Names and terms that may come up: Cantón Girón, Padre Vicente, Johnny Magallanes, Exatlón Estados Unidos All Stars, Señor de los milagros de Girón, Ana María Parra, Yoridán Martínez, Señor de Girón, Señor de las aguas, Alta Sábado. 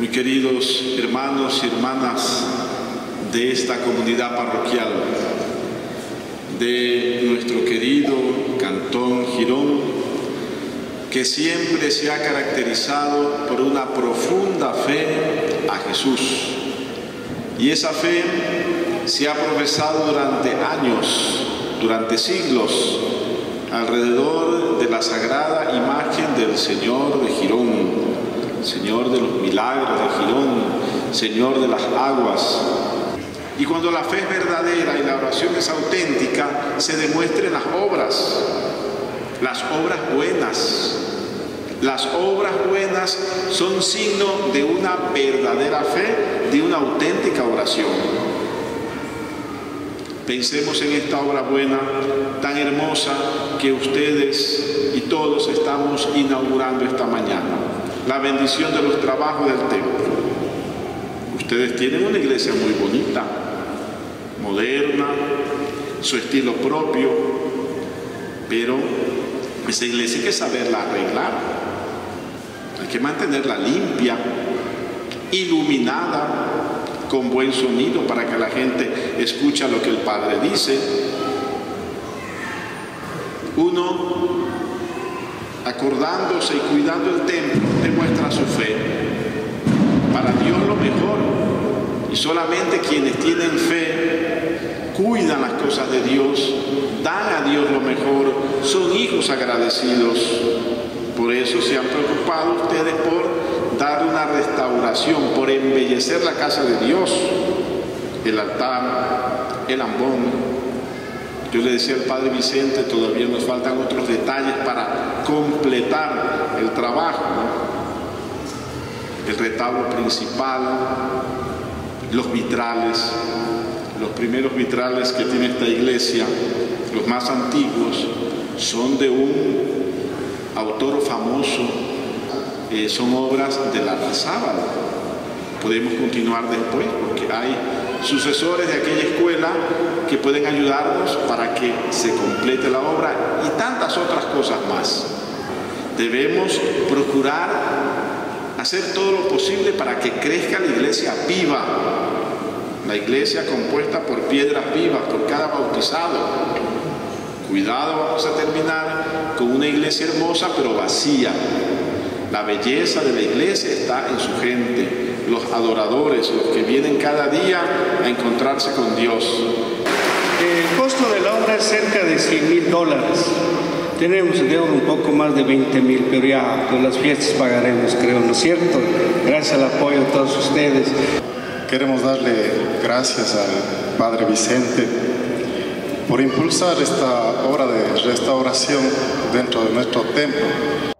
Mis queridos hermanos y hermanas de esta comunidad parroquial, de nuestro querido Cantón Girón, que siempre se ha caracterizado por una profunda fe a Jesús. Y esa fe se ha profesado durante años, durante siglos, alrededor de la sagrada imagen del Señor de Girón, Señor de los milagros de Girón, Señor de las aguas. Y cuando la fe es verdadera y la oración es auténtica, se demuestran las obras buenas. Las obras buenas son signo de una verdadera fe, de una auténtica oración. Pensemos en esta obra buena, tan hermosa, que ustedes y todos estamos inaugurando esta mañana. La bendición de los trabajos del templo. Ustedes tienen una iglesia muy bonita, moderna, su estilo propio, pero esa iglesia hay que saberla arreglar. Hay que mantenerla limpia, iluminada, con buen sonido para que la gente escuche lo que el Padre dice. Uno, acordándose y cuidando el templo, demuestra su fe. Para Dios lo mejor. Y solamente quienes tienen fe, cuidan las cosas de Dios, dan a Dios lo mejor, son hijos agradecidos. Por eso se han preocupado ustedes por dar una restauración, por embellecer la casa de Dios, el altar, el ambón. Yo le decía al Padre Vicente, todavía nos faltan otros detalles para completar el trabajo, ¿no? El retablo principal, los vitrales, los primeros vitrales que tiene esta iglesia, los más antiguos, son de un autor famoso. Son obras de la Alta Sábado. Podemos continuar después porque hay sucesores de aquella escuela que pueden ayudarnos para que se complete la obra y tantas otras cosas más. Debemos procurar hacer todo lo posible para que crezca la iglesia viva, la iglesia compuesta por piedras vivas, por cada bautizado. Cuidado, vamos a terminar con una iglesia hermosa pero vacía. La belleza de la iglesia está en su gente, los adoradores, los que vienen cada día a encontrarse con Dios. El costo de la obra es cerca de $100.000. Tenemos de oro un poco más de $20.000, pero ya con las fiestas pagaremos, creo, ¿no es cierto? Gracias al apoyo de todos ustedes. Queremos darle gracias al Padre Vicente por impulsar esta obra de restauración dentro de nuestro templo.